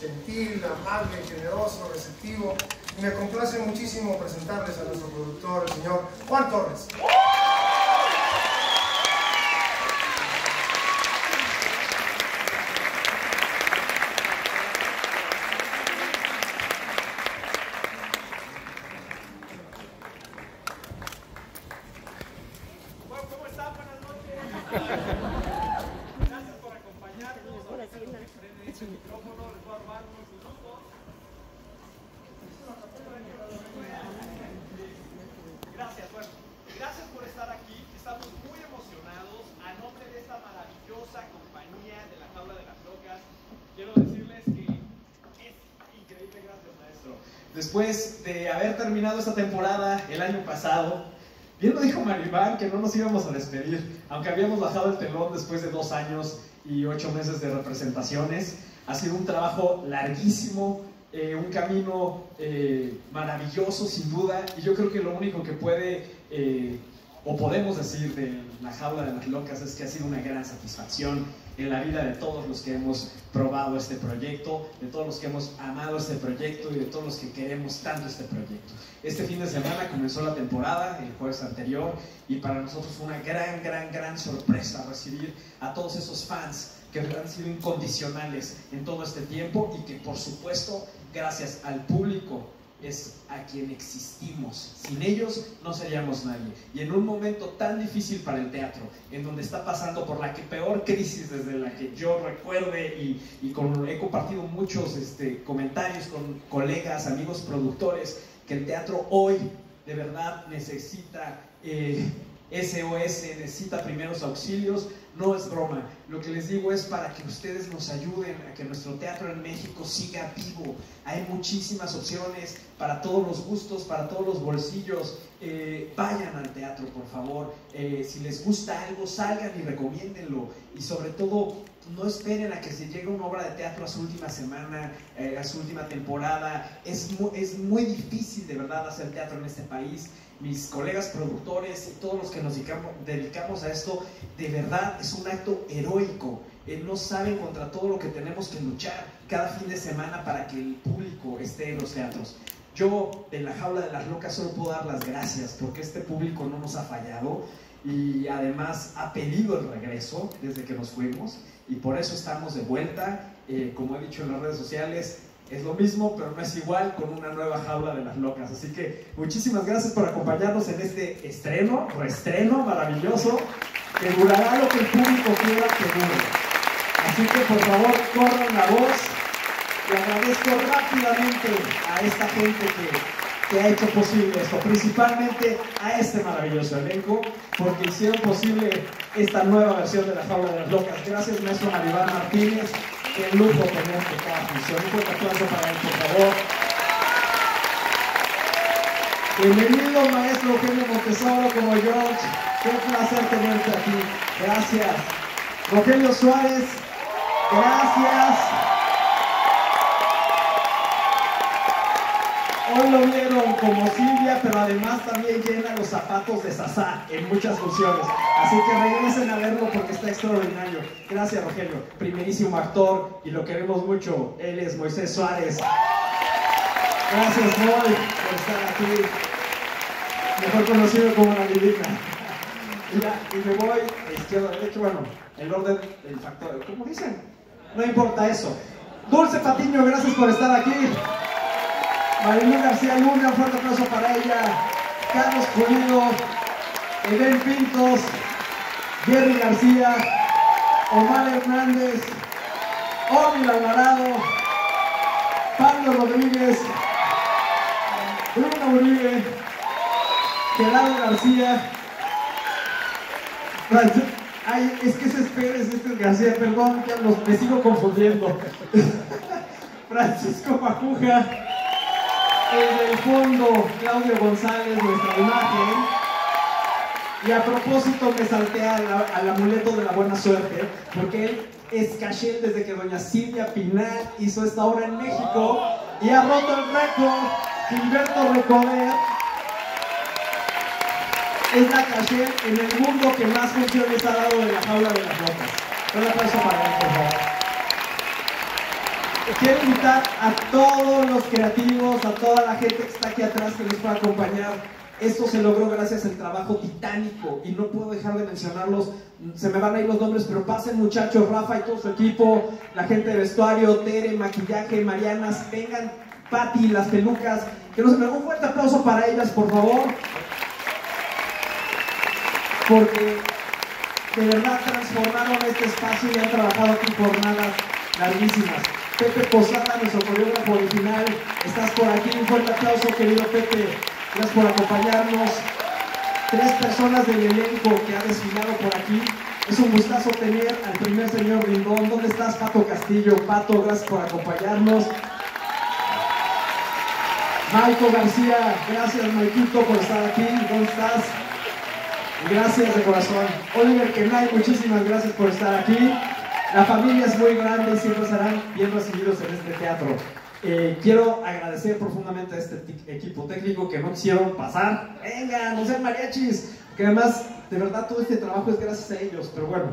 gentil, amable, generoso, receptivo. Y me complace muchísimo presentarles a nuestro productor, el señor Juan Torres. Después de haber terminado esta temporada el año pasado, bien lo dijo Maribán que no nos íbamos a despedir, aunque habíamos bajado el telón después de 2 años y 8 meses de representaciones. Ha sido un trabajo larguísimo, un camino maravilloso sin duda, y yo creo que lo único que puede o podemos decir de La Jaula de las Locas es que ha sido una gran satisfacción en la vida de todos los que hemos probado este proyecto, de todos los que hemos amado este proyecto y de todos los que queremos tanto este proyecto. Este fin de semana comenzó la temporada, el jueves anterior, y para nosotros fue una gran sorpresa recibir a todos esos fans que han sido incondicionales en todo este tiempo y que, por supuesto, gracias al público, es a quien existimos. Sin ellos no seríamos nadie. Y en un momento tan difícil para el teatro, en donde está pasando por la peor crisis desde la que yo recuerde, he compartido muchos comentarios con colegas, amigos productores, que el teatro hoy de verdad necesita SOS, necesita primeros auxilios. No es broma, lo que les digo es para que ustedes nos ayuden a que nuestro teatro en México siga vivo. Hay muchísimas opciones para todos los gustos, para todos los bolsillos. Vayan al teatro, por favor. Si les gusta algo, salgan y recomiéndenlo. Y sobre todo, no esperen a que se llegue una obra de teatro a su última semana, a su última temporada. Es muy difícil, de verdad, hacer teatro en este país. Mis colegas productores y todos los que nos dedicamos a esto, de verdad es un acto heroico. No saben contra todo lo que tenemos que luchar cada fin de semana para que el público esté en los teatros. Yo, de La Jaula de las Locas, solo puedo dar las gracias porque este público no nos ha fallado y además ha pedido el regreso desde que nos fuimos, y por eso estamos de vuelta. Como he dicho en las redes sociales, es lo mismo, pero no es igual, con una nueva Jaula de las Locas. Así que muchísimas gracias por acompañarnos en este estreno, reestreno maravilloso, que durará lo que el público quiera que dure. Así que por favor, corran la voz. Y agradezco rápidamente a esta gente que ha hecho posible esto, principalmente a este maravilloso elenco, porque hicieron posible esta nueva versión de La Jaula de las Locas. Gracias, maestro Mario Iván Martínez. Qué lujo tener que cada función. Un fuerte aplauso para él, por favor. Bienvenido, maestro Eugenio Montesoro, como George. Qué placer tenerte aquí. Gracias. Rogelio Suárez, gracias. Hoy lo vieron como Silvia, pero además también llena los zapatos de Sasá en muchas funciones. Así que regresen a verlo porque está extraordinario. Gracias, Rogelio. Primerísimo actor y lo queremos mucho. Él es Moisés Suárez. Gracias, Moy, por estar aquí. Mejor conocido como la divina. Y me voy a izquierda, derecha, bueno, el orden, el factor, ¿cómo dicen? No importa eso. Dulce Patiño, gracias por estar aquí. Marilu García Luna, un fuerte aplauso para ella. Carlos Curido, Elen Pintos, Jerry García, Omar Hernández, Oliver Alvarado, Pablo Rodríguez, Bruno Uribe, Gerardo García. Ay, es que se espera, es García, perdón, me sigo confundiendo. Francisco Pajuja. Desde el fondo, Claudio González, nuestra imagen. Y a propósito me salté al amuleto de la buena suerte, porque él es cachel desde que doña Silvia Pinal hizo esta obra en México y ha roto el récord. Gilberto Rucoder es la cachel en el mundo que más funciones ha dado de La Jaula de las Locas. Un aplauso para él, por favor. Quiero invitar a todos los creativos, a toda la gente que está aquí atrás que nos pueda acompañar. Esto se logró gracias al trabajo titánico y no puedo dejar de mencionarlos. Se me van a ir los nombres, pero pasen muchachos, Rafa y todo su equipo, la gente de vestuario, Tere, maquillaje, Marianas, vengan, Patti, las pelucas, que nos den un fuerte aplauso para ellas, por favor. Porque de verdad transformaron este espacio y han trabajado aquí jornadas larguísimas. Pepe Posada, nuestro coreógrafo original, estás por aquí, un fuerte aplauso querido Pepe, gracias por acompañarnos. Tres personas del elenco que ha desfilado por aquí, es un gustazo tener al primer señor Lindón. ¿Dónde estás, Pato Castillo? Pato, gracias por acompañarnos. Maiko García, gracias Maikito por estar aquí, ¿dónde estás? Gracias de corazón. Oliver Kenai, muchísimas gracias por estar aquí. La familia es muy grande y siempre estarán bien recibidos en este teatro. Quiero agradecer profundamente a este equipo técnico que no quisieron pasar. Venga, no sean mariachis, que además, de verdad, todo este trabajo es gracias a ellos, pero bueno,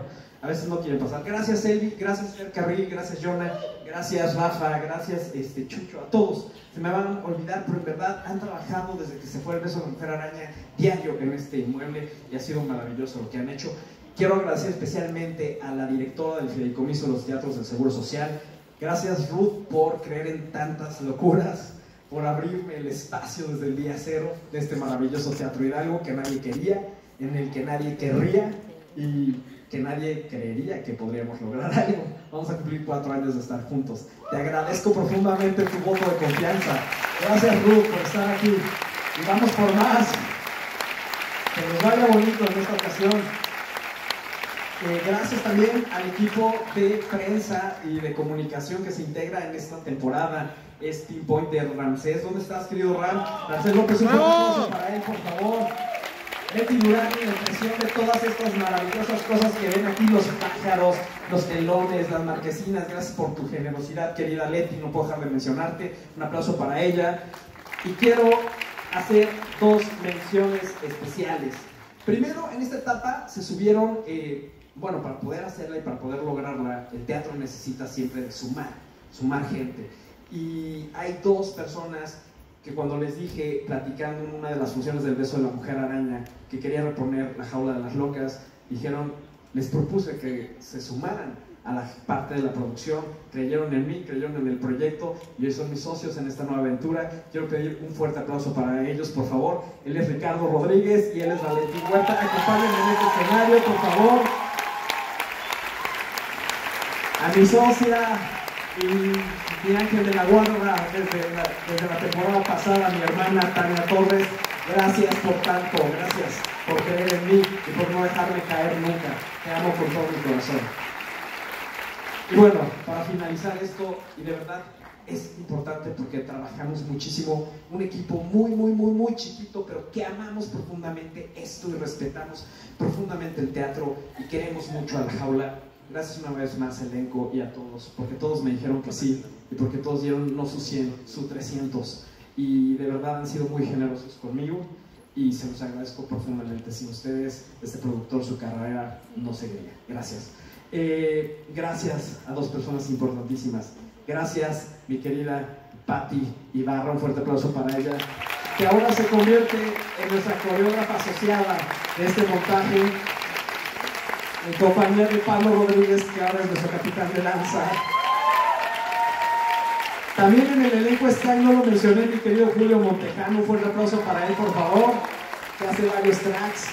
a veces no quieren pasar. Gracias Elvi, gracias Fer Carril, gracias Jonah, gracias Rafa, gracias Chucho, a todos. Se me van a olvidar, pero en verdad han trabajado desde que se fue el Beso de la Mujer Araña diario en este inmueble y ha sido maravilloso lo que han hecho. Quiero agradecer especialmente a la directora del Fideicomiso de los Teatros del Seguro Social. Gracias Ruth por creer en tantas locuras, por abrirme el espacio desde el día cero de este maravilloso Teatro Hidalgo que nadie quería, en el que nadie querría y que nadie creería que podríamos lograr algo. Vamos a cumplir 4 años de estar juntos. Te agradezco profundamente tu voto de confianza. Gracias Ruth por estar aquí y vamos por más. Que nos vaya bonito en esta ocasión. Gracias también al equipo de prensa y de comunicación que se integra en esta temporada. Es Team Point de Ramsés. ¿Dónde estás, querido Ram? Ramsés López, un aplauso para él, por favor. Betty Durán, en expresión de todas estas maravillosas cosas que ven aquí, los pájaros, los telones, las marquesinas. Gracias por tu generosidad, querida Leti, no puedo dejar de mencionarte. Un aplauso para ella. Y quiero hacer 2 menciones especiales. Primero, en esta etapa se subieron... Bueno, para poder hacerla y para poder lograrla, el teatro necesita siempre sumar gente. Y hay 2 personas que cuando les dije, platicando en una de las funciones del Beso de la Mujer Araña, que querían reponer La Jaula de las Locas, dijeron, les propuse que se sumaran a la parte de la producción, creyeron en mí, creyeron en el proyecto, y hoy son mis socios en esta nueva aventura. Quiero pedir un fuerte aplauso para ellos, por favor. Él es Ricardo Rodríguez y él es Valentín Huerta. Acompáñenme en este escenario, por favor. A mi socia y mi ángel de la guarda desde la temporada pasada, mi hermana Tania Torres, gracias por tanto, gracias por creer en mí y por no dejarme caer nunca. Te amo con todo mi corazón. Y bueno, para finalizar esto, y de verdad es importante porque trabajamos muchísimo, un equipo muy chiquito, pero que amamos profundamente esto y respetamos profundamente el teatro y queremos mucho a La Jaula. Gracias una vez más, elenco, y a todos, porque todos me dijeron que sí, y porque todos dieron no su 100, su 300, y de verdad han sido muy generosos conmigo, y se los agradezco profundamente. Sin ustedes, este productor, su carrera no seguiría. Gracias. Gracias a 2 personas importantísimas. Gracias, mi querida Patti Ibarra, un fuerte aplauso para ella, que ahora se convierte en nuestra coreógrafa asociada de este montaje. En compañía de Pablo Rodríguez, que ahora es nuestro capitán de lanza. También en el elenco está, y no lo mencioné, mi querido Julio Montejano. Un fuerte aplauso para él, por favor, que hace varios tracks.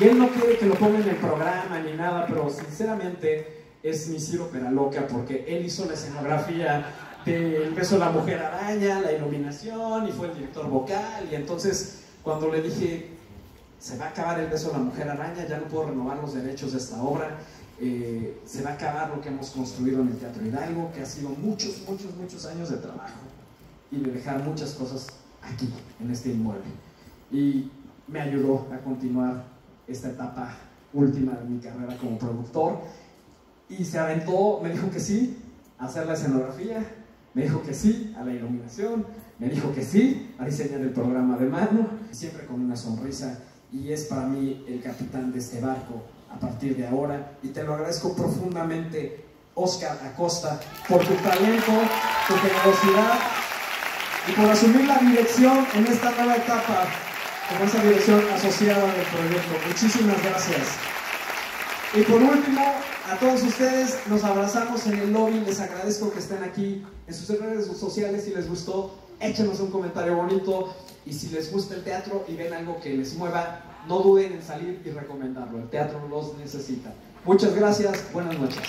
Y él no quiere que lo ponga en el programa ni nada, pero sinceramente es mi Ciro Peraloca, porque él hizo la escenografía del Beso de la Mujer Araña, la iluminación, y fue el director vocal. Y entonces, cuando le dije... se va a acabar el Beso de la Mujer Araña, ya no puedo renovar los derechos de esta obra, se va a acabar lo que hemos construido en el Teatro Hidalgo, que ha sido muchos años de trabajo y de dejar muchas cosas aquí, en este inmueble. Y me ayudó a continuar esta etapa última de mi carrera como productor. Y se aventó, me dijo que sí a hacer la escenografía, me dijo que sí a la iluminación, me dijo que sí a diseñar el programa de mano, siempre con una sonrisa. Y es para mí el capitán de este barco a partir de ahora, y te lo agradezco profundamente Oscar Acosta, por tu talento, tu generosidad y por asumir la dirección en esta nueva etapa, con esa dirección asociada del proyecto. Muchísimas gracias. Y por último, a todos ustedes, nos abrazamos en el lobby, les agradezco que estén aquí. En sus redes sociales, si les gustó, échenos un comentario bonito, y si les gusta el teatro y ven algo que les mueva, no duden en salir y recomendarlo, el teatro los necesita. Muchas gracias, buenas noches.